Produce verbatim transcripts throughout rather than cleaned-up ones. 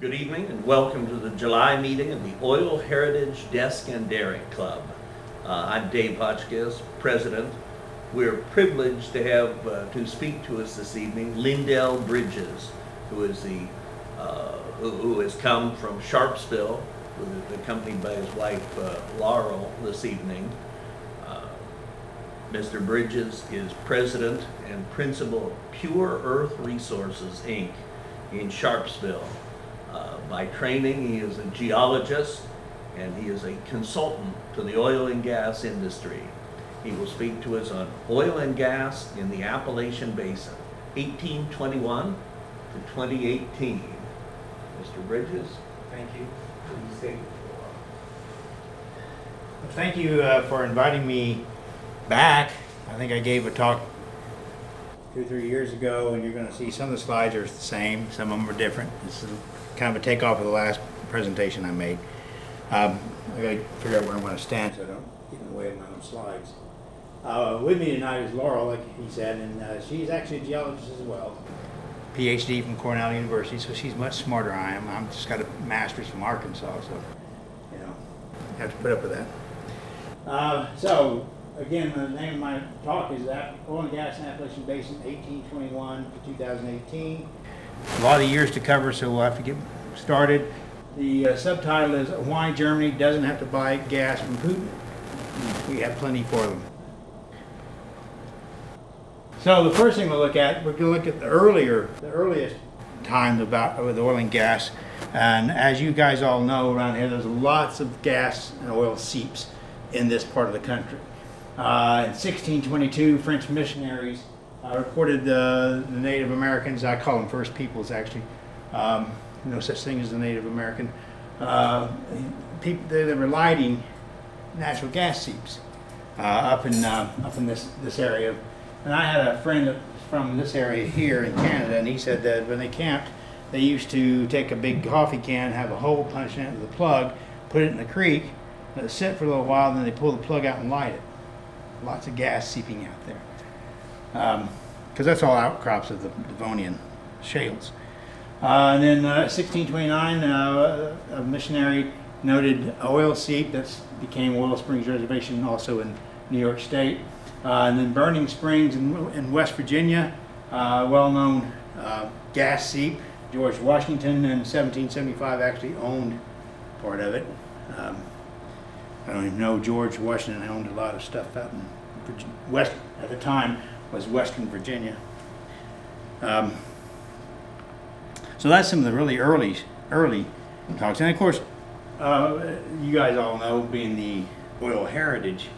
Good evening and welcome to the July meeting of the Oil Heritage Desk and Dairy Club. Uh, I'm Dave Hotchkiss, President. We're privileged to have uh, to speak to us this evening Lindell Bridges, who is the uh, who, who has come from Sharpsville, accompanied by his wife uh, Laurel this evening. Uh, Mister Bridges is President and Principal of Pure Earth Resources, Incorporated in Sharpsville. Uh, by training, he is a geologist, and he is a consultant to the oil and gas industry. He will speak to us on oil and gas in the Appalachian Basin, eighteen twenty-one to twenty eighteen. Mister Bridges. Thank you. Thank you uh, for inviting me back. I think I gave a talk two or three years ago, and you're going to see some of the slides are the same, some of them are different. It's kind of a takeoff of the last presentation I made. Um, I got to figure out where I want to stand so I don't get in the way of my own slides. Uh, with me tonight is Laurel, like he said, and uh, she's actually a geologist as well. PhD from Cornell University, so she's much smarter than I am. I've just got a master's from Arkansas, so you know, have to put up with that. Uh, so. Again, the name of my talk is that Oil and Gas in the Appalachian Basin, eighteen twenty-one to two thousand eighteen. A lot of years to cover, so we'll have to get started. The uh, subtitle is Why Germany Doesn't Have to Buy Gas from Putin. We have plenty for them. So the first thing we'll look at, we're going to look at the earlier, the earliest times about with oil and gas. And as you guys all know, around here, there's lots of gas and oil seeps in this part of the country. Uh, in sixteen twenty-two, French missionaries uh, reported the, the Native Americans, I call them First Peoples actually, um, no such thing as the Native American, uh, people, they, they were lighting natural gas seeps uh, up in, uh, up in this, this area. And I had a friend from this area here in Canada, and he said that when they camped, they used to take a big coffee can, have a hole punched into the plug, put it in the creek, let it sit for a little while, and then they pull the plug out and light it. Lots of gas seeping out there. Because um, that's all outcrops of the Devonian shales. Uh, and then uh, sixteen twenty-nine, uh, a missionary noted oil seep. That became Oil Springs Reservation, also in New York State. Uh, and then Burning Springs in, in West Virginia, uh, well-known uh, gas seep. George Washington in seventeen seventy-five actually owned part of it. Um, I don't even know, George Washington owned a lot of stuff out in Virginia. West, at the time, was Western Virginia. Um, so that's some of the really early, early talks. And of course, uh, you guys all know, being the oil heritage,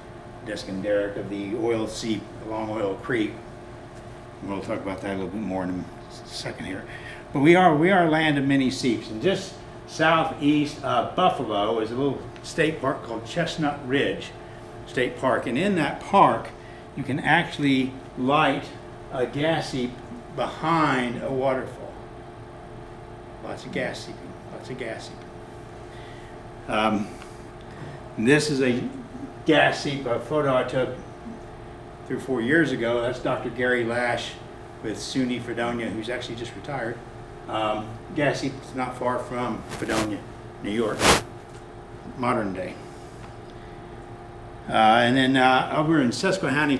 Desk and Derrick, of the oil seep along Oil Creek. We'll talk about that a little bit more in a second here. But we are, we are a land of many seeps, and just southeast of Buffalo is a little state park called Chestnut Ridge State Park, and in that park you can actually light a gas seep behind a waterfall. Lots of gas seeping, lots of gas seeping. Um, this is a gas seep, a photo I took three or four years ago. That's Doctor Gary Lash with S U N Y Fredonia, who's actually just retired. Um, gas seep is not far from Fredonia, New York, modern day. Uh, and then uh, over in Susquehanna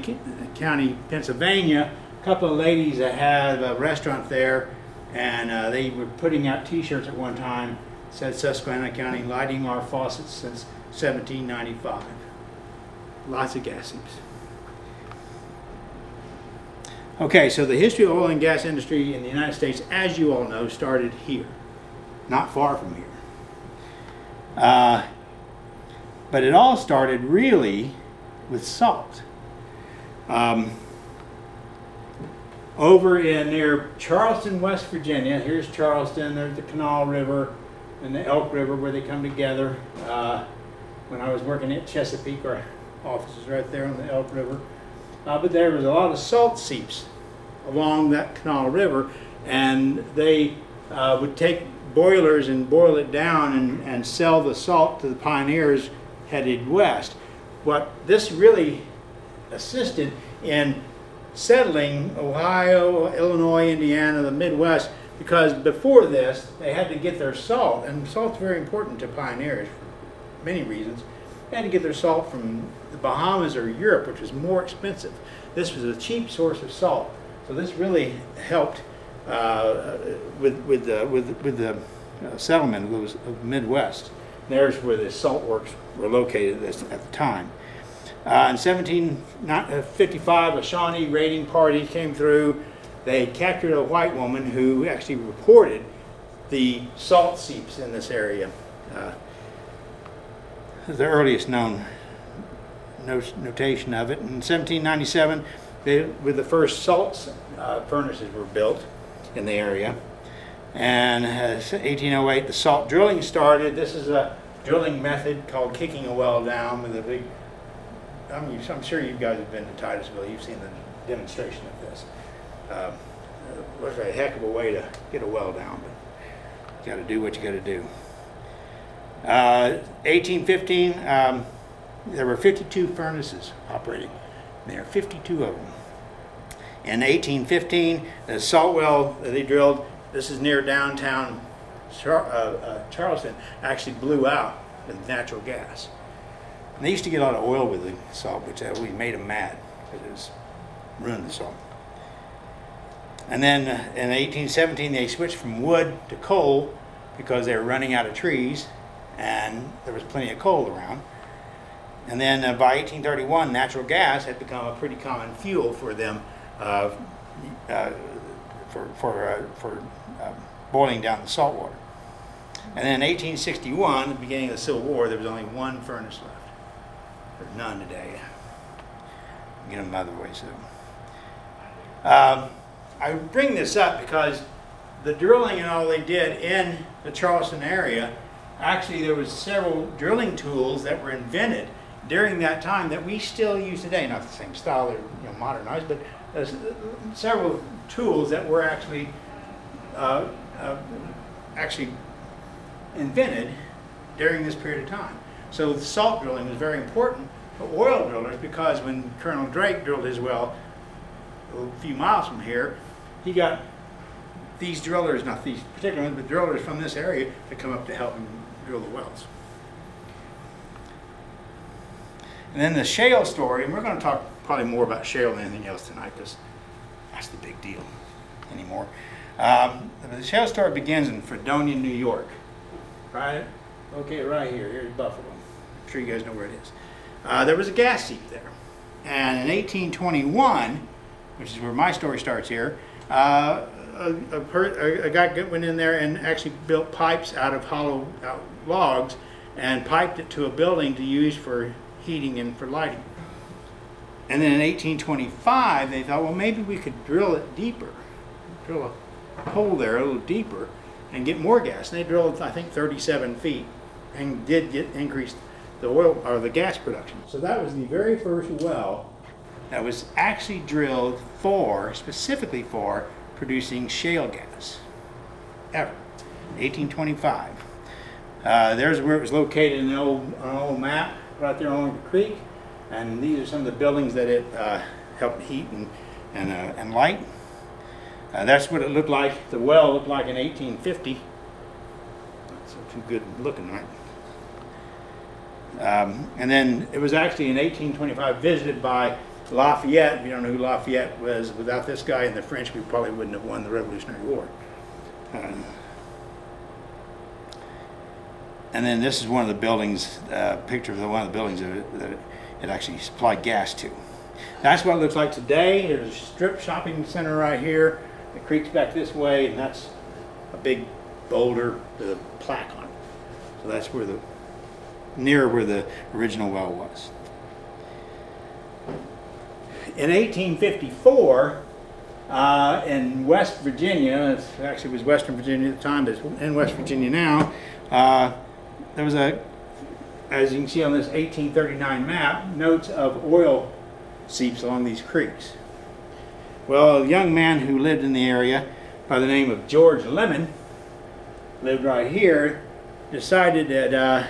County, Pennsylvania, a couple of ladies that had a restaurant there, and uh, they were putting out t-shirts at one time, said Susquehanna County, lighting our faucets since seventeen ninety-five. Lots of gas seeps. Okay, so the history of oil and gas industry in the United States, as you all know, started here, not far from here. Uh, but it all started really with salt. Um, over in near Charleston, West Virginia, here's Charleston, there's the Canal River and the Elk River where they come together. Uh, when I was working at Chesapeake, our office was right there on the Elk River. Uh, but there was a lot of salt seeps along that Canal River, and they uh, would take boilers and boil it down and, and sell the salt to the pioneers headed west. What this really assisted in settling Ohio, Illinois, Indiana, the Midwest, because before this they had to get their salt, and salt's very important to pioneers for many reasons. They had to get their salt from the Bahamas or Europe, which was more expensive. This was a cheap source of salt, so this really helped uh, with with the with, with the uh, settlement of the Midwest. There's where the salt works were located at the time. Uh, in seventeen fifty-five, a Shawnee raiding party came through. They captured a white woman who actually reported the salt seeps in this area. Uh, the earliest known notation of it. In seventeen ninety-seven, they, with the first salt uh, furnaces were built in the area. And uh, eighteen oh eight, the salt drilling started. This is a drilling method called kicking a well down with a big. I mean, I'm sure you guys have been to Titusville. You've seen the demonstration of this. Uh, it was a heck of a way to get a well down, but you got to do what you got to do. Uh, eighteen fifteen, um, there were fifty-two furnaces operating. There are fifty-two of them. In eighteen fifteen, the salt well that they drilled. This is near downtown Char uh, uh, Charleston, actually blew out with natural gas. And they used to get a lot of oil with the salt, which uh, we made them mad because it was ruined the salt. And then uh, in eighteen seventeen, they switched from wood to coal because they were running out of trees and there was plenty of coal around. And then uh, by eighteen thirty-one, natural gas had become a pretty common fuel for them uh, uh, for, for, uh, for uh, boiling down the salt water. And then in eighteen sixty-one, the beginning of the Civil War, there was only one furnace left. There's none today. Get them out of the way soon. Um, I bring this up because the drilling and all they did in the Charleston area, actually there was several drilling tools that were invented during that time that we still use today. Not the same style or you know, modernized, but there's several tools that were actually uh, uh, actually invented during this period of time. So the salt drilling was very important for oil drillers, because when Colonel Drake drilled his well a few miles from here, he got these drillers, not these particular ones, but drillers from this area to come up to help him drill the wells. And then the shale story, and we're going to talk probably more about shale than anything else tonight, because that's the big deal anymore. Um, the shale story begins in Fredonia, New York. Right? Okay, right here. Here's Buffalo. I'm sure you guys know where it is. Uh, there was a gas seep there. And in eighteen twenty-one, which is where my story starts here, uh, a, a, a guy went in there and actually built pipes out of hollow out logs and piped it to a building to use for heating and for lighting. And then in eighteen twenty-five, they thought, well, maybe we could drill it deeper, drill a hole there a little deeper and get more gas. And they drilled, I think, thirty-seven feet and did get increased the oil or the gas production. So that was the very first well that was actually drilled for, specifically for, producing shale gas ever, eighteen twenty-five. Uh, there's where it was located in an old, an old map right there on the creek. And these are some of the buildings that it uh, helped heat and, and, uh, and light. Uh, that's what it looked like. The well looked like in eighteen fifty. Not so too good looking, right? Um, and then it was actually in eighteen twenty-five visited by Lafayette. If you don't know who Lafayette was, without this guy and the French, we probably wouldn't have won the Revolutionary War. Uh, and then this is one of the buildings, uh, picture of the, one of the buildings that it, that it, it actually supplied gas to. That's what it looks like today. There's a strip shopping center right here. The creek's back this way, and that's a big boulder with a plaque on it. So that's where the, near where the original well was. In eighteen fifty-four, uh, in West Virginia, it actually was Western Virginia at the time, but it's in West Virginia now, uh, there was a, as you can see on this eighteen thirty-nine map, notes of oil seeps along these creeks. Well, a young man who lived in the area by the name of George Lemon, lived right here, decided that uh,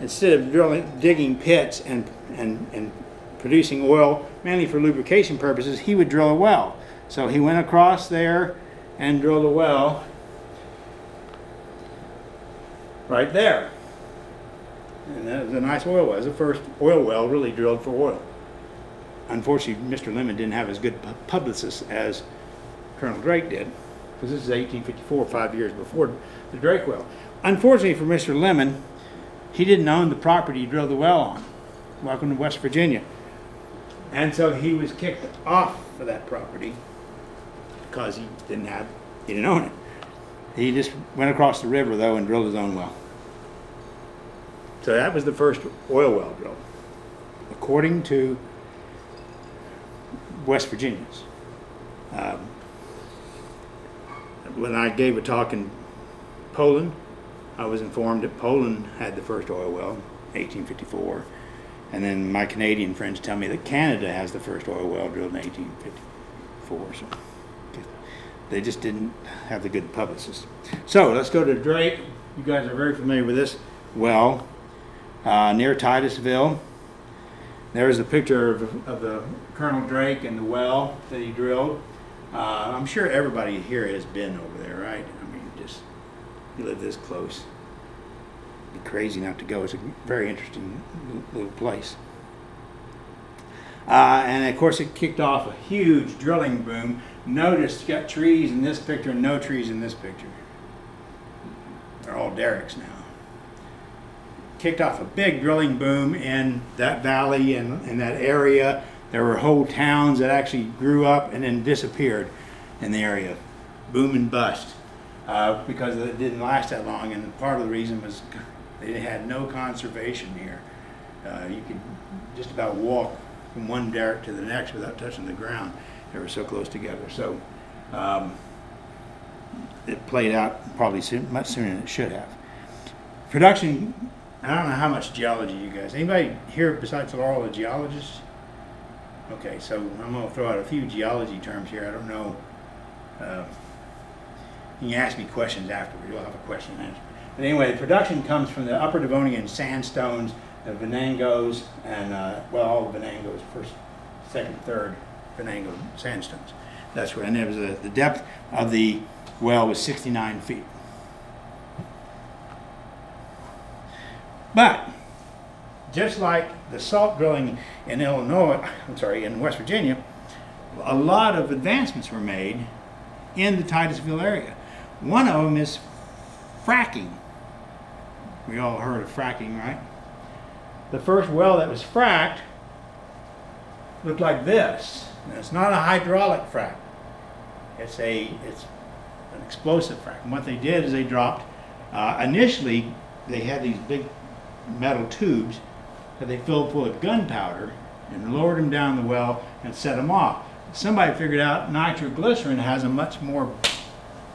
instead of drilling, digging pits and, and, and producing oil, mainly for lubrication purposes, he would drill a well. So he went across there and drilled a well right there. And that was a nice oil well. It was the first oil well really drilled for oil. Unfortunately, Mister Lemon didn't have as good publicist as Colonel Drake did, because this is eighteen fifty-four, five years before the Drake well. Unfortunately for Mister Lemon, he didn't own the property he drilled the well on. Welcome to West Virginia. And so he was kicked off of that property because he didn't have, he didn't own it. He just went across the river, though, and drilled his own well. So that was the first oil well drilled, according to West Virginians. Um, when I gave a talk in Poland, I was informed that Poland had the first oil well, eighteen fifty-four. And then my Canadian friends tell me that Canada has the first oil well drilled in eighteen fifty-four. So they just didn't have the good publicists. So let's go to Drake. You guys are very familiar with this well, uh, near Titusville. There is a picture of, of the Colonel Drake and the well that he drilled. Uh, I'm sure everybody here has been over there, right? I mean, just you live this close. It'd be crazy not to go. It's a very interesting little place. Uh, and of course, it kicked off a huge drilling boom. Notice, you got trees in this picture and no trees in this picture. They're all derricks now. Kicked off a big drilling boom in that valley and in that area. There were whole towns that actually grew up and then disappeared in the area. Boom and bust, uh, because it didn't last that long, and part of the reason was they had no conservation here. Uh, you could just about walk from one derrick to the next without touching the ground. They were so close together. So um, it played out probably soon, much sooner than it should have. Production, I don't know how much geology you guys, anybody here besides Laurel a geologist? Okay, so I'm going to throw out a few geology terms here. I don't know. Uh, you can ask me questions afterwards. You'll have a question and answer. But anyway, the production comes from the Upper Devonian sandstones, the Venangos, and, uh, well, all the Venangos, first, second, third Venango sandstones. That's where, and there was a, the depth of the well was sixty-nine feet. But just like the salt drilling in Illinois, I'm sorry, in West Virginia, a lot of advancements were made in the Titusville area. One of them is fracking. We all heard of fracking, right? The first well that was fracked looked like this. Now, it's not a hydraulic frack. It's a it's an explosive frack. And what they did is they dropped. Uh, initially, they had these big metal tubes that they filled full of gunpowder and lowered them down the well and set them off. Somebody figured out nitroglycerin has a much more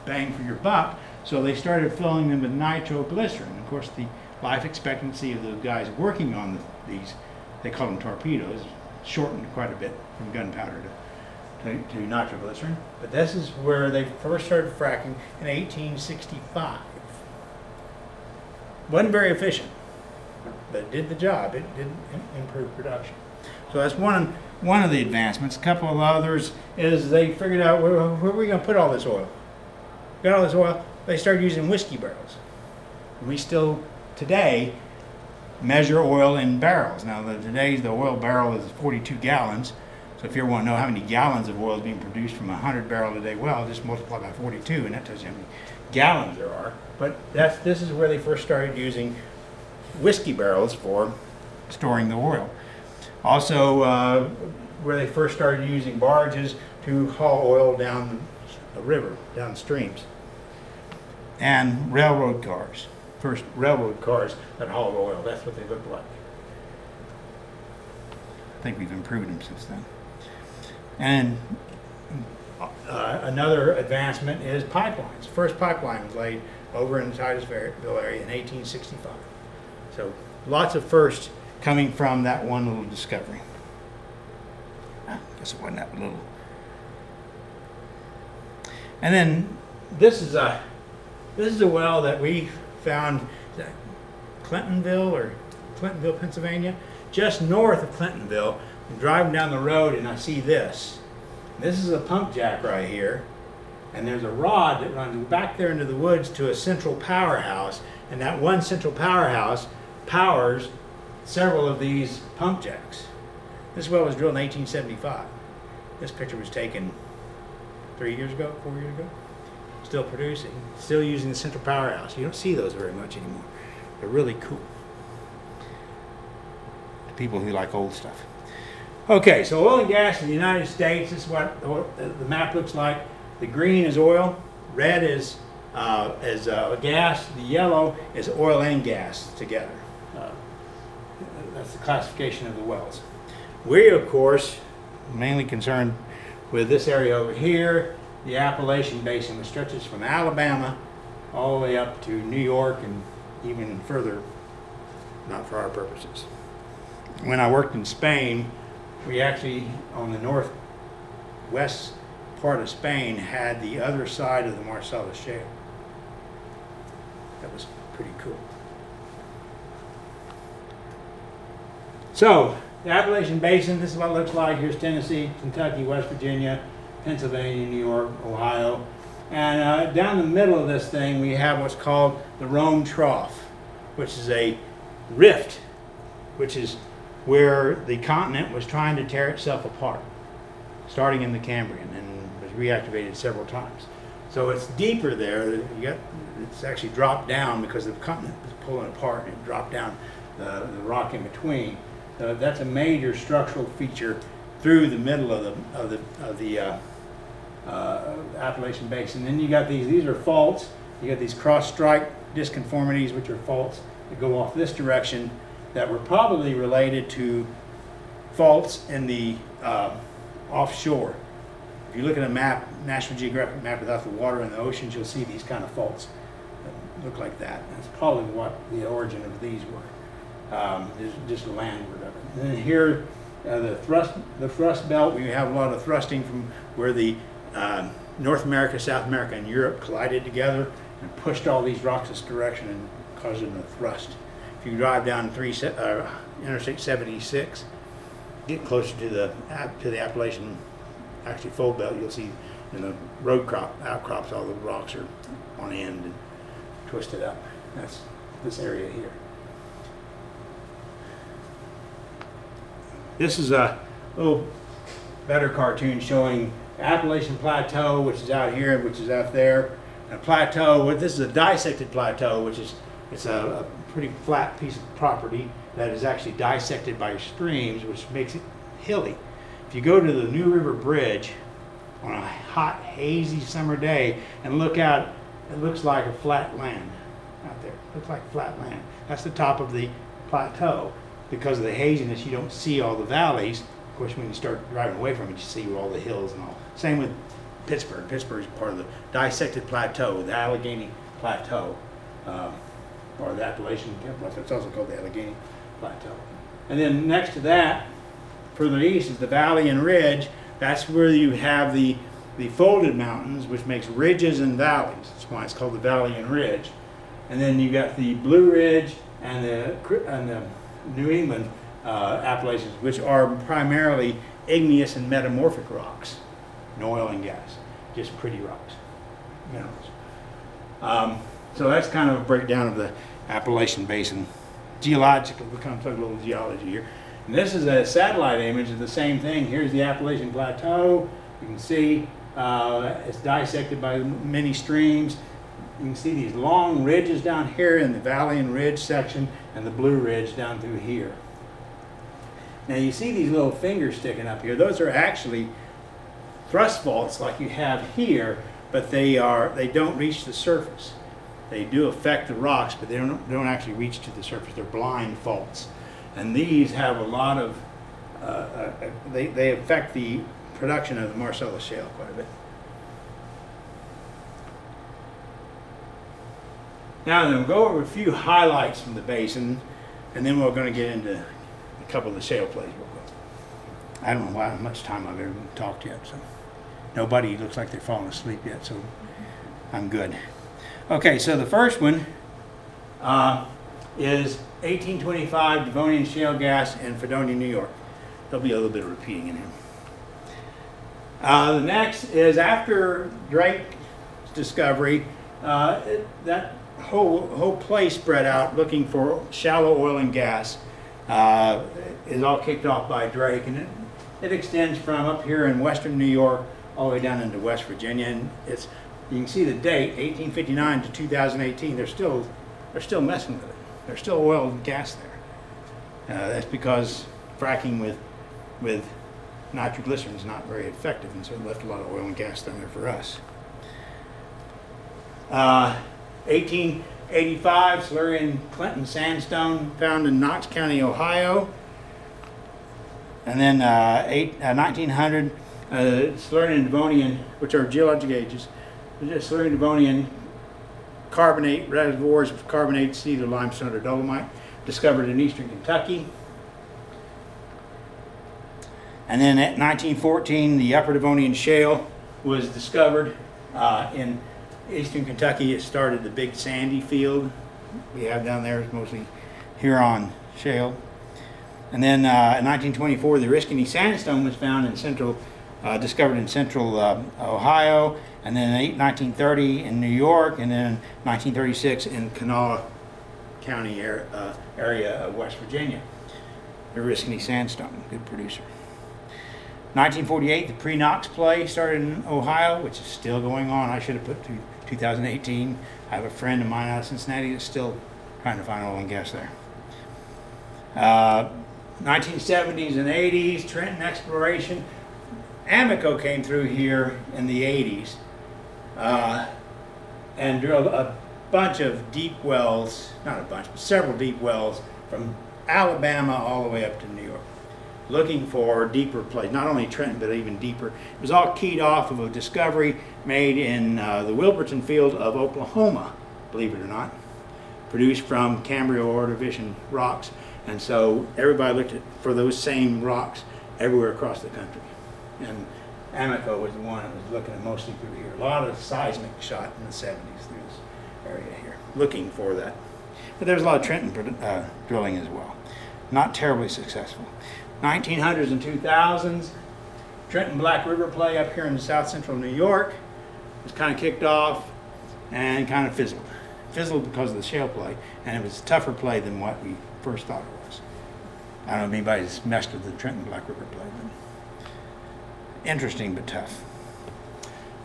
bang for your buck, so they started filling them with nitroglycerin. Of course, the life expectancy of the guys working on the, these, they call them torpedoes, shortened quite a bit from gunpowder to, to, to nitroglycerin. But this is where they first started fracking in eighteen sixty-five. Wasn't very efficient, but it did the job. It did improve production. So that's one, one of the advancements. A couple of others is they figured out where, where are we going to put all this oil? Got all this oil. They started using whiskey barrels. And we still today measure oil in barrels. Now the, today's the oil barrel is forty-two gallons. So if you want to know how many gallons of oil is being produced from a hundred barrel a day well, just multiply by forty-two, and that tells you how many gallons there are. But that's, this is where they first started using whiskey barrels for storing the oil. Also, uh, where they first started using barges to haul oil down the river, down streams. And railroad cars, first railroad cars that hauled oil. That's what they looked like. I think we've improved them since then. And uh, another advancement is pipelines. First pipeline was laid over in the Titusville area in eighteen sixty-five. So lots of firsts coming from that one little discovery. I guess it wasn't that little. And then this is a this is a well that we found at Clintonville or Clintonville, Pennsylvania, just north of Clintonville. I'm driving down the road and I see this. This is a pump jack right here. and there's a rod that runs back there into the woods to a central powerhouse, and that one central powerhouse powers several of these pump jacks. This well was drilled in eighteen seventy-five. This picture was taken three years ago, four years ago. Still producing, still using the central powerhouse. You don't see those very much anymore. They're really cool. The people who like old stuff. Okay, so oil and gas in the United States, this is what the map looks like. The green is oil, red is, uh, is uh, gas, the yellow is oil and gas together. Uh, that's the classification of the wells. We're, of course, mainly concerned with this area over here, the Appalachian Basin, which stretches from Alabama all the way up to New York and even further, not for our purposes. When I worked in Spain, we actually, on the northwest part of Spain, had the other side of the Marcellus Shale. That was pretty cool. So, the Appalachian Basin, this is what it looks like. Here's Tennessee, Kentucky, West Virginia, Pennsylvania, New York, Ohio. And uh, down the middle of this thing, we have what's called the Rome Trough, which is a rift, which is where the continent was trying to tear itself apart, starting in the Cambrian, and was reactivated several times. So it's deeper there. You got, it's actually dropped down because the continent was pulling apart, and it dropped down uh, the rock in between. So that's a major structural feature through the middle of the of the of the uh, uh, Appalachian Basin. Then you got these. These are faults. You got these cross-strike disconformities, which are faults that go off this direction, that were probably related to faults in the uh, offshore. If you look at a map, National Geographic map without the water and the oceans, you'll see these kind of faults that look like that. That's probably what the origin of these were, um, just landward of it. And then here, uh, the thrust, the thrust belt. We have a lot of thrusting from where the uh, North America, South America, and Europe collided together and pushed all these rocks this direction and caused them to thrust. If you drive down three, uh, Interstate seventy-six, get closer to the to the Appalachian, actually fold belt, you'll see in the road crop outcrops all the rocks are on end and twisted up. That's this area here. This is a little better cartoon showing the Appalachian Plateau, which is out here, which is out there, and a plateau. Well, this is a dissected plateau, which is it's a, a pretty flat piece of property that is actually dissected by streams, which makes it hilly. If you go to the New River Bridge on a hot, hazy summer day and look out, it looks like a flat land out there. It looks like flat land. That's the top of the plateau. Because of the haziness, you don't see all the valleys. Of course, when you start driving away from it, you see all the hills and all. Same with Pittsburgh. Pittsburgh is part of the dissected plateau, the Allegheny Plateau. Um, or the Appalachian Plateau. It's also called the Allegheny Plateau. And then next to that, further east, is the valley and ridge. That's where you have the, the folded mountains, which makes ridges and valleys. That's why it's called the valley and ridge. And then you've got the Blue Ridge and the, and the New England uh, Appalachians, which are primarily igneous and metamorphic rocks, no oil and gas, just pretty rocks, minerals. Um, So that's kind of a breakdown of the Appalachian Basin. Geologically, we're kind of talking a little geology here. And this is a satellite image of the same thing. Here's the Appalachian Plateau. You can see uh, it's dissected by many streams. You can see these long ridges down here in the valley and ridge section, and the Blue Ridge down through here. Now you see these little fingers sticking up here. Those are actually thrust faults like you have here, but they, are, they don't reach the surface. They do affect the rocks, but they don't, don't actually reach to the surface. They're blind faults. And these have a lot of, uh, uh, they, they affect the production of the Marcellus Shale quite a bit. Now, then we'll go over a few highlights from the basin, and then we're going to get into a couple of the shale plays real quick. I don't know how much time I've ever talked yet, so nobody looks like they're falling asleep yet, so I'm good. Okay, so the first one uh, is eighteen twenty-five Devonian shale gas in Fredonia, New York. There'll be a little bit of repeating in here. Uh, the next is after Drake discovery, uh, that whole whole play spread out looking for shallow oil and gas uh, is all kicked off by Drake, and it, it extends from up here in western New York all the way down into West Virginia, and it's you can see the date eighteen fifty-nine to two thousand eighteen. They're still they're still messing with it. There's still oil and gas there. Uh, that's because fracking with with nitroglycerin is not very effective, and so it left a lot of oil and gas down there for us. Uh, eighteen eighty-five, Silurian Clinton sandstone found in Knox County, Ohio. And then uh, eight, uh, nineteen hundred, uh, Silurian-Devonian, which are geologic ages, Silurian-Devonian carbonate reservoirs of carbonates, either limestone or dolomite, discovered in eastern Kentucky. And then at nineteen fourteen, the Upper Devonian Shale was discovered uh, in eastern Kentucky. It started the Big Sandy field we have down there, is mostly Huron Shale. And then uh, in nineteen twenty-four, the Riskany sandstone was found in central, uh, discovered in central uh, Ohio. And then in nineteen thirty in New York, and then nineteen thirty-six in Canal County area, uh, area of West Virginia. The Riskany sandstone, good producer. nineteen forty-eight, the pre-Knox play started in Ohio, which is still going on. I should have put to two thousand eighteen. I have a friend of mine out of Cincinnati that's still trying to find oil and gas there. Uh, nineteen seventies and eighties, Trenton exploration. Amoco came through here in the eighties uh, and drilled a bunch of deep wells, not a bunch, but several deep wells from Alabama all the way up to New York, looking for deeper plays, not only Trenton, but even deeper. It was all keyed off of a discovery made in uh, the Wilburton field of Oklahoma, believe it or not, produced from Cambrian-Ordovician rocks. And so everybody looked at, for those same rocks everywhere across the country. And Amoco was the one that was looking at mostly through here. A lot of seismic shot in the seventies through this area here, looking for that. But there was a lot of Trenton uh, drilling as well. Not terribly successful. nineteen hundreds and two thousands, Trenton Black River play up here in south central New York was kind of kicked off and kind of fizzled. Fizzled because of the shale play, and it was a tougher play than what we first thought it was. I don't know if anybody's messed with the Trenton Black River play, but interesting but tough.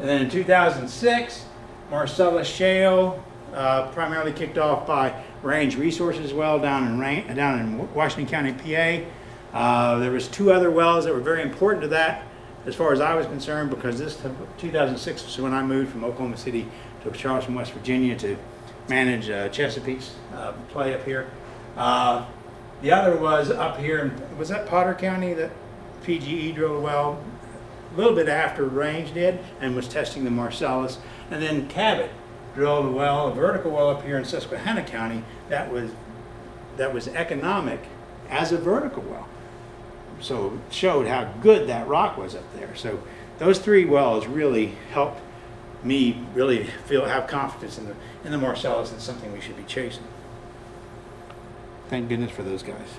And then in two thousand six, Marcellus Shale, uh, primarily kicked off by Range Resources well down in, Rain, down in Washington County, P A. Uh, there was two other wells that were very important to that as far as I was concerned, because this two thousand six was when I moved from Oklahoma City to Charleston, West Virginia to manage uh, Chesapeake's uh, play up here. Uh, the other was up here, in, was that Potter County that P G E drilled a well a little bit after Range did and was testing the Marcellus, and then Cabot drilled a well, a vertical well up here in Susquehanna County that was, that was economic as a vertical well. So it showed how good that rock was up there. So those three wells really helped me really feel have confidence in the in the Marcellus is something we should be chasing. Thank goodness for those guys.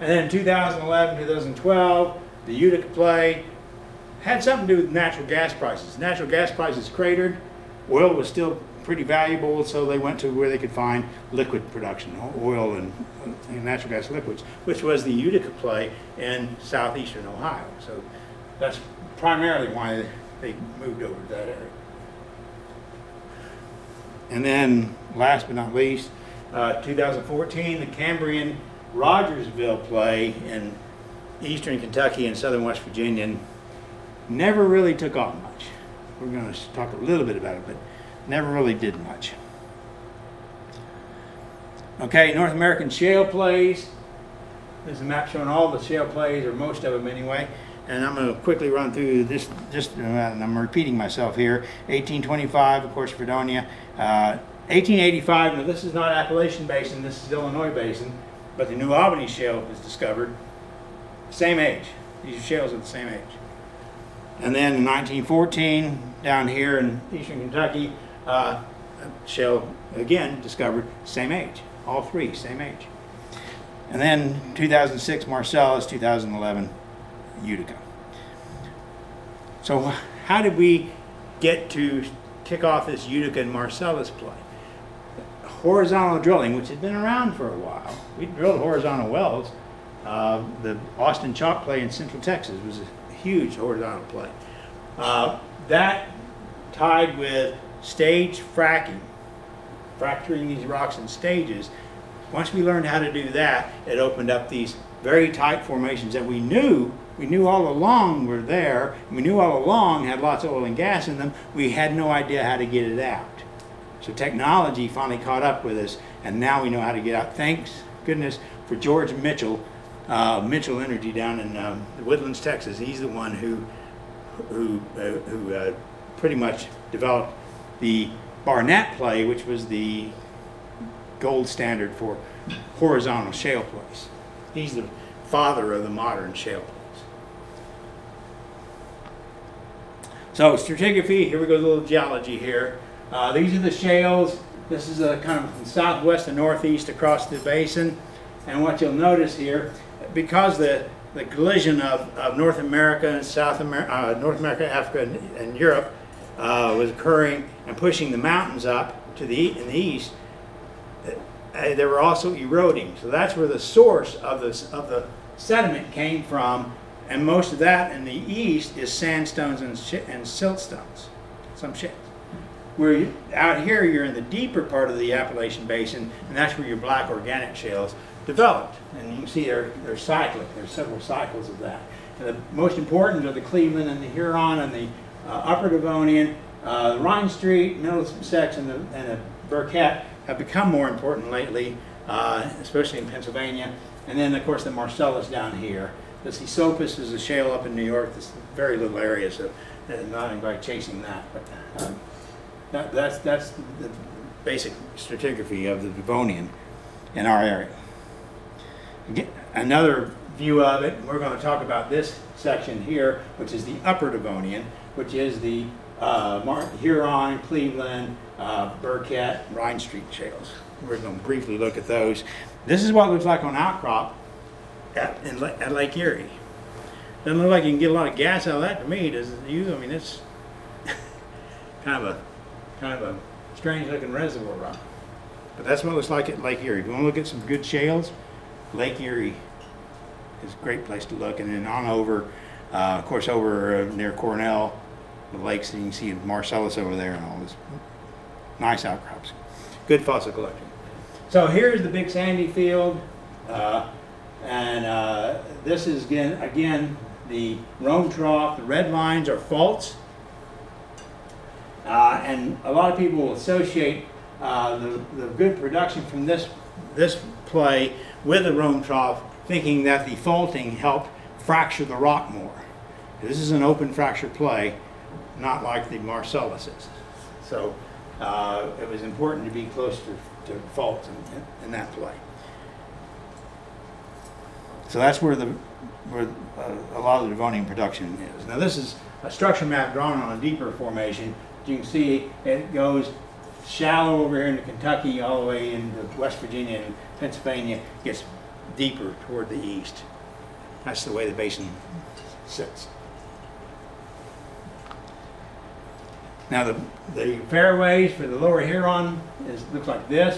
And then two thousand eleven, two thousand twelve, the Utica play had something to do with natural gas prices. Natural gas prices cratered. Oil was still pretty valuable, so they went to where they could find liquid production, oil and, and natural gas liquids, which was the Utica play in southeastern Ohio. So that's primarily why they moved over to that area. And then, last but not least, uh, two thousand fourteen, the Cambrian Rogersville play in eastern Kentucky and southern West Virginia, and never really took off much. We're going to talk a little bit about it, but never really did much. Okay, North American shale plays. There's a map showing all the shale plays, or most of them anyway. And I'm going to quickly run through this, just, and I'm repeating myself here. eighteen twenty-five, of course, Fredonia. Uh, eighteen eighty-five, now this is not Appalachian Basin, this is Illinois Basin, but the New Albany Shale was discovered. Same age. These shales are the same age. And then in nineteen fourteen, down here in eastern Kentucky, uh, shale, again, discovered, same age. All three, same age. And then two thousand six, Marcellus, two thousand eleven, Utica. So how did we get to kick off this Utica and Marcellus play. Horizontal drilling, which had been around for a while, we drilled horizontal wells. Uh, the Austin Chalk play in Central Texas was a huge horizontal play. Uh, that tied with stage fracking, fracturing these rocks in stages. Once we learned how to do that, it opened up these very tight formations that we knew, we knew all along were there, we knew all along had lots of oil and gas in them, we had no idea how to get it out. So technology finally caught up with us, and now we know how to get out. Thanks goodness for George Mitchell, uh, Mitchell Energy down in um, the Woodlands, Texas. He's the one who, who, uh, who uh, pretty much developed the Barnett play, which was the gold standard for horizontal shale plays. He's the father of the modern shale plays. So stratigraphy, here we go, a little geology here. Uh, these are the shales. This is a kind of from southwest to northeast across the basin. And what you'll notice here, because the, the collision of, of North America and South America, uh, North America, Africa, and, and Europe uh, was occurring and pushing the mountains up to the, in the east, Uh, they were also eroding, so that's where the source of this of the sediment came from, and most of that in the east is sandstones and, and siltstones, some shales. Where out here you're in the deeper part of the Appalachian Basin, and that's where your black organic shales developed. And you can see they're they're cyclic. There's several cycles of that. And the most important are the Cleveland and the Huron and the uh, Upper Devonian, uh, the Rhine Street, middle section, and the, and the Burkett have become more important lately, uh, especially in Pennsylvania. And then, of course, the Marcellus down here. The Esopus is a shale up in New York. There's very little area, so not anybody chasing that. But um, that, that's, that's the basic stratigraphy of the Devonian in our area. Again, another view of it, we're going to talk about this section here, which is the Upper Devonian, which is the uh, Huron, Cleveland, Uh, Burkett, Rhine Street shales. We're going to briefly look at those. This is what it looks like on outcrop at, in, at Lake Erie. Doesn't look like you can get a lot of gas out of that to me, does it? I mean, it's kind of a kind of a strange-looking reservoir rock. But that's what it looks like at Lake Erie. If you want to look at some good shales, Lake Erie is a great place to look. And then on over, uh, of course, over near Cornell, the lakes, and you can see Marcellus over there and all this. Nice outcrops. Good fossil collection. So here's the Big Sandy field. Uh, and uh, this is, again, again, the Rome Trough. The red lines are faults. Uh, and a lot of people will associate uh, the, the good production from this, this play with the Rome Trough, thinking that the faulting helped fracture the rock more. This is an open fracture play, not like the Marcellus is. So, Uh, it was important to be close to, to faults in, in that play. So that's where the where uh, a lot of the Devonian production is. Now this is a structure map drawn on a deeper formation. You can see it goes shallow over here into Kentucky, all the way into West Virginia and Pennsylvania. It gets deeper toward the east. That's the way the basin sits. Now the, the fairways for the lower Huron is, looks like this,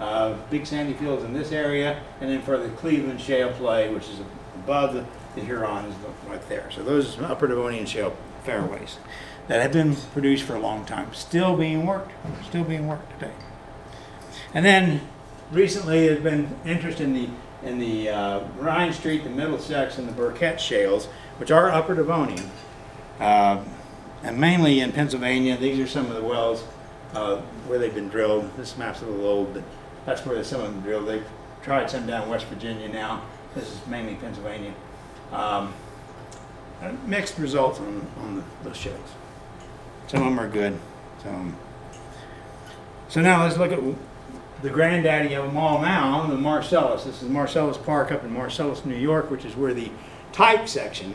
uh, Big Sandy fields in this area, and then for the Cleveland shale play, which is above the, the Huron, is right there. So those Upper Devonian shale fairways that have been produced for a long time, still being worked, still being worked today. And then recently there's been interest in the, in the uh, Rhine Street, the Middlesex, and the Burkett shales, which are Upper Devonian. Uh, And mainly in Pennsylvania, these are some of the wells uh, where they've been drilled. This map's a little old, but that's where some of them drilled. They've tried some down in West Virginia now. This is mainly Pennsylvania. Um, mixed results on, on the, those shales. Some of them are good. Some. So now let's look at the granddaddy of them all now, the Marcellus. This is Marcellus Park up in Marcellus, New York, which is where the type section,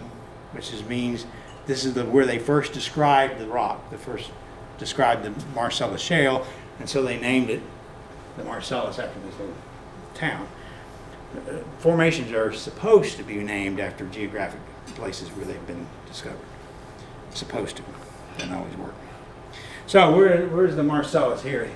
which is means this is the, where they first described the rock, they first described the Marcellus Shale, and so they named it the Marcellus after this little town. Uh, formations are supposed to be named after geographic places where they've been discovered. Supposed to. Doesn't always work. So where, where's the Marcellus here?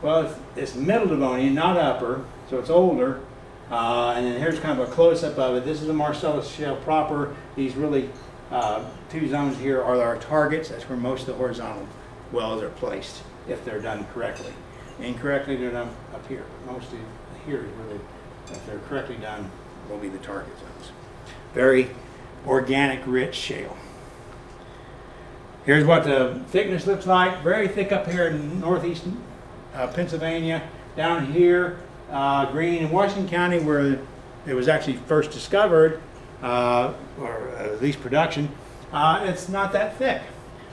Well, it's, it's middle Devonian, not upper, so it's older. Uh, and then here's kind of a close-up of it. This is the Marcellus Shale proper. These really uh, two zones here are our targets. That's where most of the horizontal wells are placed, if they're done correctly. Incorrectly, they're done up here. Mostly here is where they, if they're correctly done, will be the target zones. Very organic, rich shale. Here's what the thickness looks like. Very thick up here in northeast uh, Pennsylvania. Down here, uh, green in Washington County, where it was actually first discovered, uh, or at least production. Uh, it's not that thick,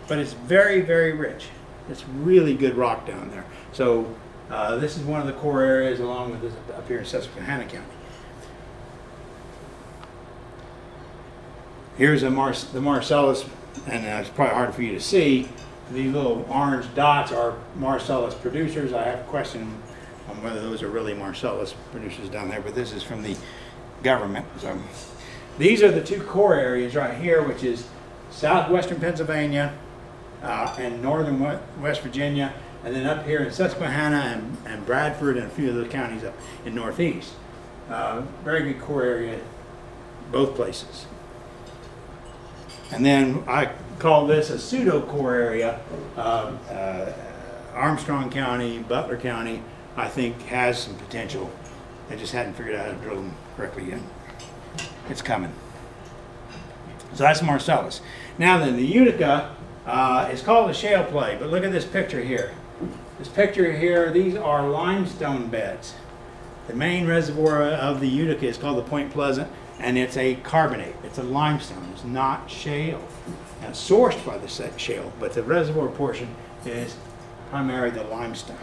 but it's very, very rich. It's really good rock down there. So uh, this is one of the core areas, along with this up here in Susquehanna County. Here's a Mar the Marcellus, and uh, it's probably hard for you to see. These little orange dots are Marcellus producers. I have a question on whether those are really Marcellus producers down there, but this is from the government. So these are the two core areas right here, which is southwestern Pennsylvania uh, and northern West Virginia, and then up here in Susquehanna and, and Bradford and a few of those counties up in northeast. Uh, very good core area, both places. And then I call this a pseudo-core area. Uh, uh, Armstrong County, Butler County, I think has some potential. They just hadn't figured out how to drill them correctly yet. It's coming. So that's Marcellus. Now then, the Utica uh, is called a shale play, but look at this picture here. This picture here, these are limestone beds. The main reservoir of the Utica is called the Point Pleasant, and it's a carbonate. It's a limestone. It's not shale. And it's sourced by the shale, but the reservoir portion is primarily the limestone.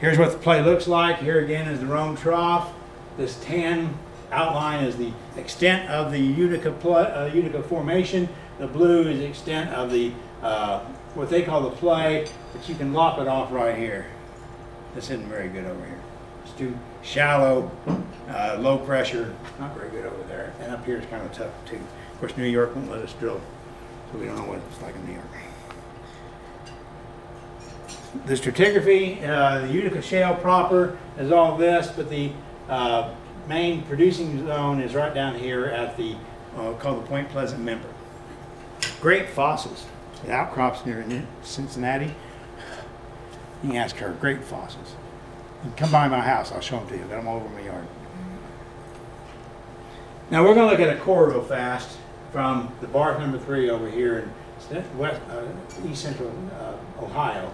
Here's what the play looks like. Here again is the Rome Trough. This tan outline is the extent of the Utica, uh, Utica formation. The blue is the extent of the uh, what they call the play, but you can lop it off right here. This isn't very good over here. It's too shallow, uh, low pressure, not very good over there. And up here is kind of tough too. Of course, New York won't let us drill, so we don't know what it's like in New York. The stratigraphy, uh, the Utica shale proper is all this, but the uh, main producing zone is right down here at the, uh, called the Point Pleasant member. Great fossils. The outcrops near Cincinnati, you can ask her, great fossils. Come by my house, I'll show them to you. Got them all over my yard. Now we're going to look at a core real fast from the bar number three over here in west, uh, east central uh, Ohio.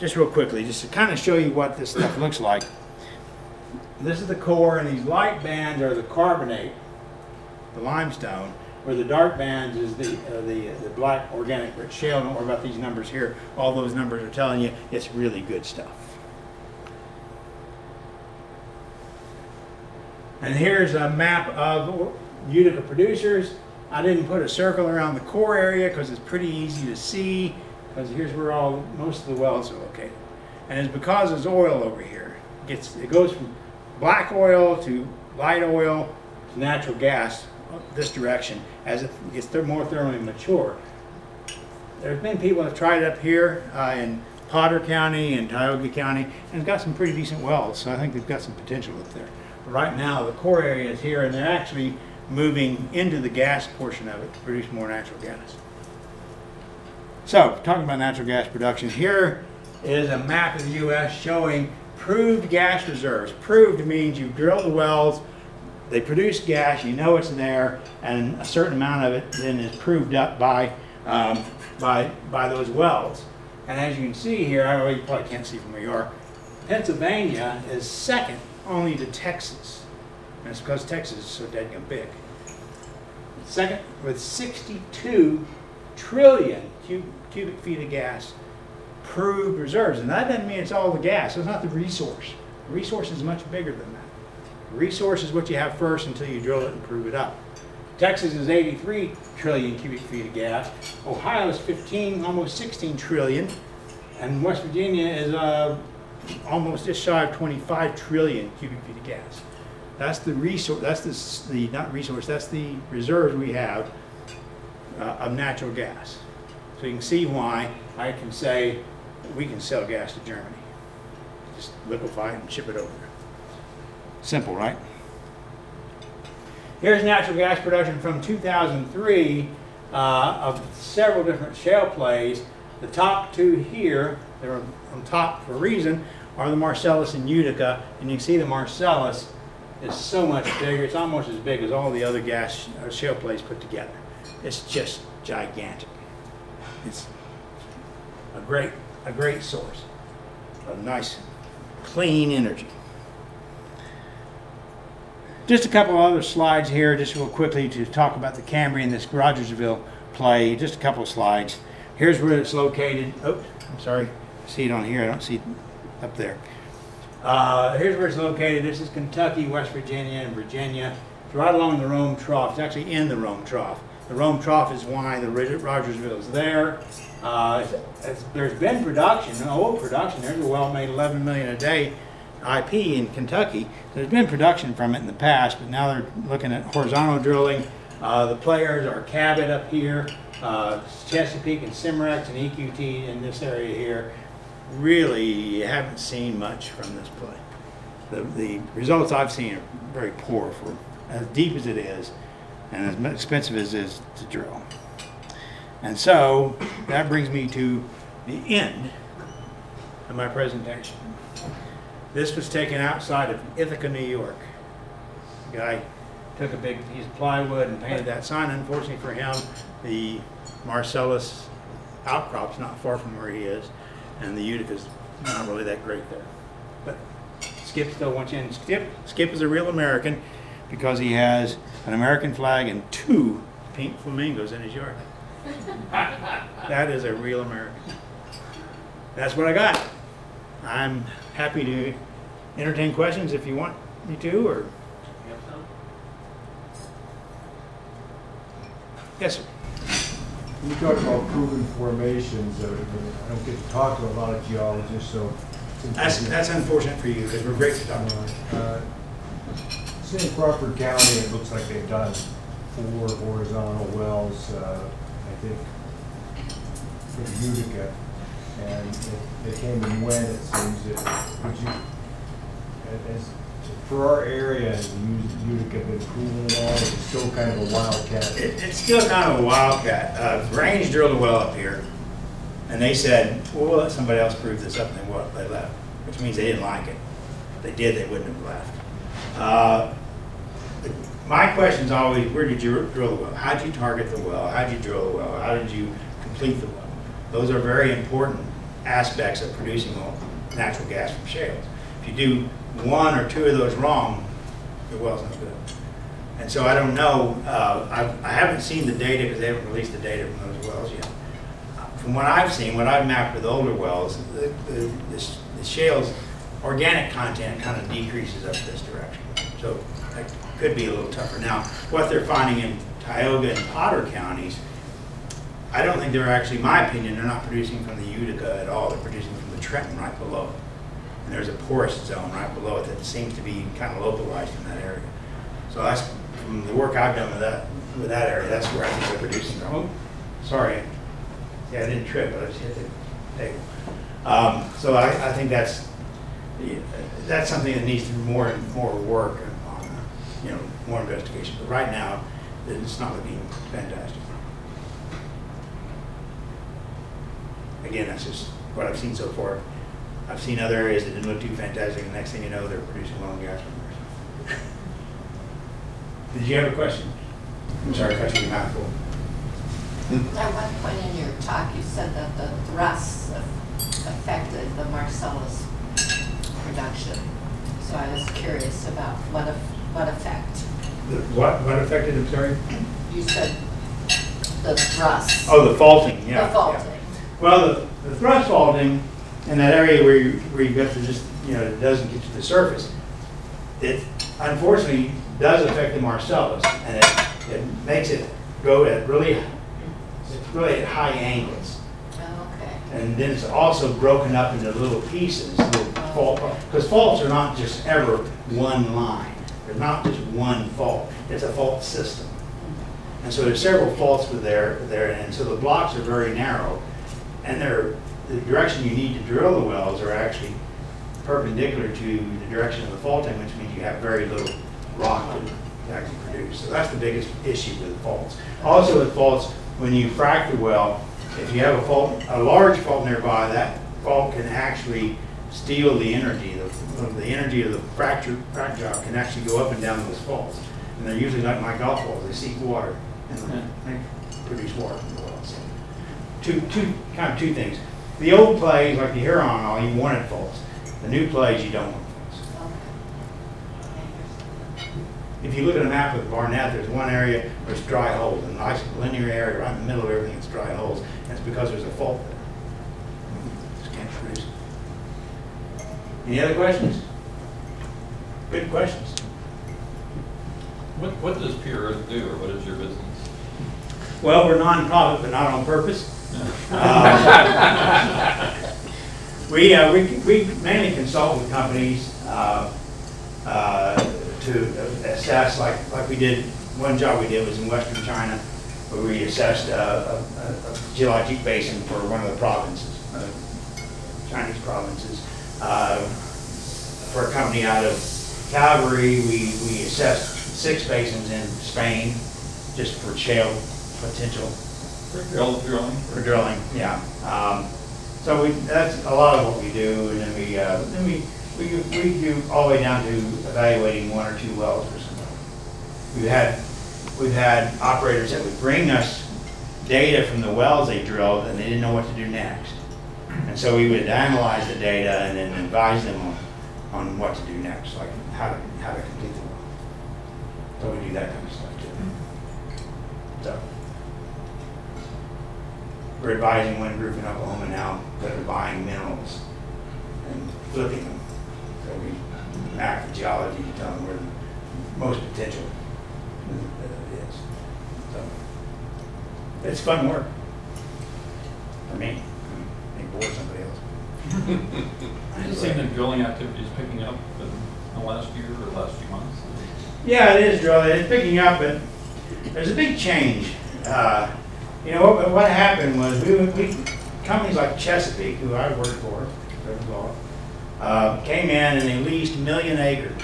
Just real quickly, just to kind of show you what this stuff looks like. This is the core, and these light bands are the carbonate, the limestone, where the dark bands is the, uh, the, the black organic rich shale. Don't worry about these numbers here. All those numbers are telling you it's really good stuff. And here's a map of Utica producers. I didn't put a circle around the core area because it's pretty easy to see, because here's where all most of the wells are located. And it's because there's oil over here. It, gets, it goes from black oil to light oil to natural gas this direction as it gets th more thoroughly mature. There's been people that have tried up here uh, in Potter County and Tioga County, and it's got some pretty decent wells, so I think they've got some potential up there. Right now, the core area is here, and they're actually moving into the gas portion of it to produce more natural gas. So, talking about natural gas production, here is a map of the U S showing proved gas reserves. Proved means you've drilled the wells, they produce gas, you know it's there, and a certain amount of it then is proved up by, um, by, by those wells. And as you can see here, I know you probably can't see from where you are, Pennsylvania is second only to Texas, and it's because Texas is so dadgum big. Second, with sixty-two trillion cube, cubic feet of gas proved reserves, and that doesn't mean it's all the gas. It's not the resource. The resource is much bigger than that. The resource is what you have first until you drill it and prove it up. Texas is eighty-three trillion cubic feet of gas. Ohio is fifteen, almost sixteen trillion, and West Virginia is a uh, almost just shy of twenty-five trillion cubic feet of gas. That's the resource, that's the, the, not resource, that's the reserves we have uh, of natural gas. So you can see why I can say we can sell gas to Germany. Just liquefy it and ship it over. Simple, right? Here's natural gas production from two thousand three uh, of several different shale plays. The top two here, they're on top for a reason, are the Marcellus and Utica. And you can see the Marcellus is so much bigger. It's almost as big as all the other gas or shale plays put together. It's just gigantic. It's a great, a great source of nice, clean energy. Just a couple other slides here, just real quickly to talk about the Cambrian, this Rogersville play. Just a couple of slides. Here's where it's located. Oh, I'm sorry. I see it on here. I don't see it up there. Uh, here's where it's located. This is Kentucky, West Virginia, and Virginia. It's right along the Rome Trough. It's actually in the Rome Trough. The Rome Trough is why the Rogersville is there. Uh, it's, it's, there's been production, oil production. There's a well made eleven million a day I P in Kentucky. There's been production from it in the past, but now they're looking at horizontal drilling. Uh, the players are Cabot up here, uh, Chesapeake and Cimarex and E Q T in this area here. Really haven't seen much from this play. The, the results I've seen are very poor for as deep as it is and as expensive as it is to drill. And so that brings me to the end of my presentation. This was taken outside of Ithaca, New York. The guy took a big piece of plywood and painted that sign. Unfortunately for him, the Marcellus outcrop's not far from where he is, and the Utica's not really that great there. But Skip still wants in. Skip, Skip is a real American because he has an American flag and two pink flamingos in his yard. That is a real American. That's what I got. I'm happy to entertain questions if you want me to, or... You have some? Yes, sir. You talk about proven formations. I don't get to talk to a lot of geologists, so... That's, that's unfortunate for you, because we're great to talk about. Uh, say in Crawford County, it looks like they've done four horizontal wells, uh, I think, for Utica. And if they came and went, it seems that, would you, as, for our area, has Utica been proven at all? It's still kind of a wildcat. It, it's still kind of a wildcat. Uh, Range drilled a well up here, and they said, well, we'll let somebody else prove this up, and they, well, they left, which means they didn't like it. If they did, they wouldn't have left. Uh, my question is always, where did you drill the well? How did you target the well? How did you drill the well? How did you complete the well? Those are very important aspects of producing natural gas from shales. If you do one or two of those wrong, the well's not good. And so I don't know, uh, I've, I haven't seen the data because they haven't released the data from those wells yet. From what I've seen, what I've mapped with older wells, the, the, the, the shale's organic content kind of decreases up this direction. So that could be a little tougher. Now, what they're finding in Tioga and Potter counties, I don't think they're actually, in my opinion, they're not producing from the Utica at all. They're producing from the Trenton right below it. And there's a porous zone right below it that seems to be kind of localized in that area. So that's, from the work I've done with that with that area, that's where I think they're producing from. Oh, sorry. Yeah, I didn't trip, but I just hit the table. Um, so I, I think that's that's something that needs more and more work on, you know, more investigation. But right now, it's not looking fantastic. Again, that's just what I've seen so far. I've seen other areas that didn't look too fantastic, and the next thing you know, they're producing oil and gas from there. Did you have a question? I'm sorry, I cut you mouthful. At one point in your talk, you said that the thrusts affected the Marcellus production. So I was curious about what af what effect. The what what affected? I'm sorry. You said the thrusts. Oh, the faulting. Yeah. The faulting. Yeah. Well, the, the thrust faulting in that area where you where you get to just, you know, it doesn't get to the surface, it unfortunately does affect the Marcellus, and it, it makes it go at really it's really at high angles. Oh, okay. And then it's also broken up into little pieces, little fault, because faults are not just ever one line. They're not just one fault. It's a fault system. And so there's several faults with there, there, and so the blocks are very narrow, and they're, the direction you need to drill the wells are actually perpendicular to the direction of the faulting, which means you have very little rock to actually produce. So that's the biggest issue with faults. Also with faults, when you frack the well, if you have a fault, a large fault nearby, that fault can actually steal the energy. The, the energy of the fracture, frac job can actually go up and down those faults. And they're usually like my golf balls. They seek water and they produce water from the well. So two, two, kind of two things. The old plays, like the Huron and all, you wanted faults. The new plays, you don't want faults. If you look at a map of Barnett, there's one area where it's dry holes, and a nice linear area right in the middle of everything is dry holes. And it's because there's a fault there. Just can't produce it. Any other questions? Good questions. What, what does Pure Earth do, or what is your business? Well, we're non-profit, but not on purpose. um, we, uh, we, we mainly consult with companies uh, uh, to assess, like, like we did, one job we did was in Western China, where we assessed uh, a, a, a geologic basin for one of the provinces, uh, Chinese provinces. Uh, for a company out of Calgary, we, we assessed six basins in Spain, just for shale potential. For drilling? For drilling, yeah. Um, so we, that's a lot of what we do, and then we uh, then we, we, we do all the way down to evaluating one or two wells or something. We've had, we've had operators that would bring us data from the wells they drilled, and they didn't know what to do next. And so we would analyze the data and then advise them on, on what to do next, like how to, how to complete the well. So we do that kind of stuff too. So we're advising one group in Oklahoma now that are buying minerals and flipping them. So we map the geology to tell them where the most potential is. So it's fun work for me. I think bored somebody else. Have you seen the drilling activities picking up in the last year or last few months? Yeah, it is drilling. It's picking up, but there's a big change. Uh, you know, what, what happened was we, we companies like Chesapeake, who I worked for, uh, came in and they leased a million acres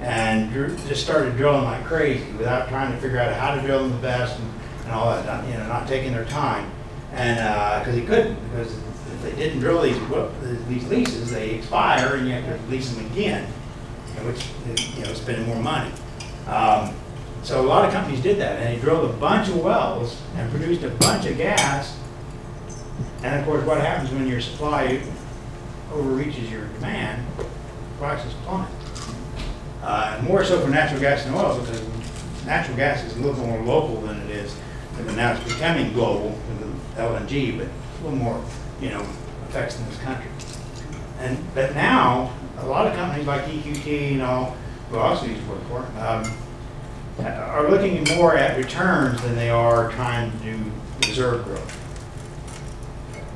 and drew, just started drilling like crazy without trying to figure out how to drill them the best and, and all that. Not, you know, not taking their time, and because uh, they couldn't, because if they didn't drill these these leases, they expire, and you have to lease them again, which, you know, spending more money. Um, so a lot of companies did that, and they drilled a bunch of wells and produced a bunch of gas. And of course, what happens when your supply overreaches your demand? Prices plummet. Uh, more so for natural gas than oil, because natural gas is a little more local than it is. And now it's becoming global with the L N G, but a little more, you know, affects in this country. And but now, a lot of companies like E Q T and all, who I also used to work for, um, are looking more at returns than they are trying to do reserve growth,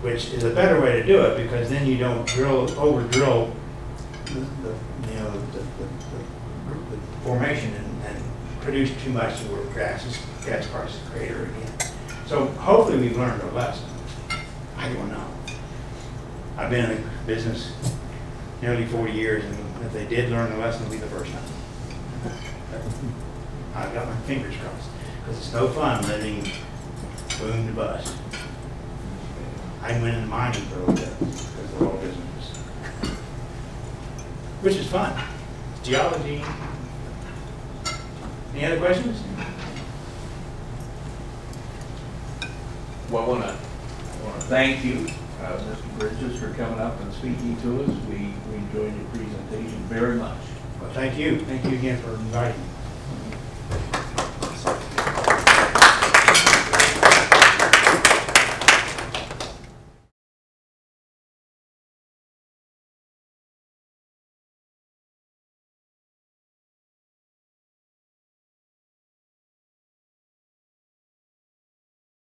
which is a better way to do it, because then you don't drill over drill the, the you know the, the, the, the formation and, and produce too much to where gas gas prices crater again. So hopefully we've learned a lesson. I don't know. I've been in the business nearly forty years, and if they did learn the lesson, it'll be the first time. I've got my fingers crossed, because it's no fun letting boom to bust. I went in mining for a little bit, because they're all businesses, which is fun. Geology. Any other questions? Well, I want to thank you, Uh, Mister Bridges, for coming up and speaking to us. We, we enjoyed your presentation very much. Well, thank you. Thank you again for inviting me.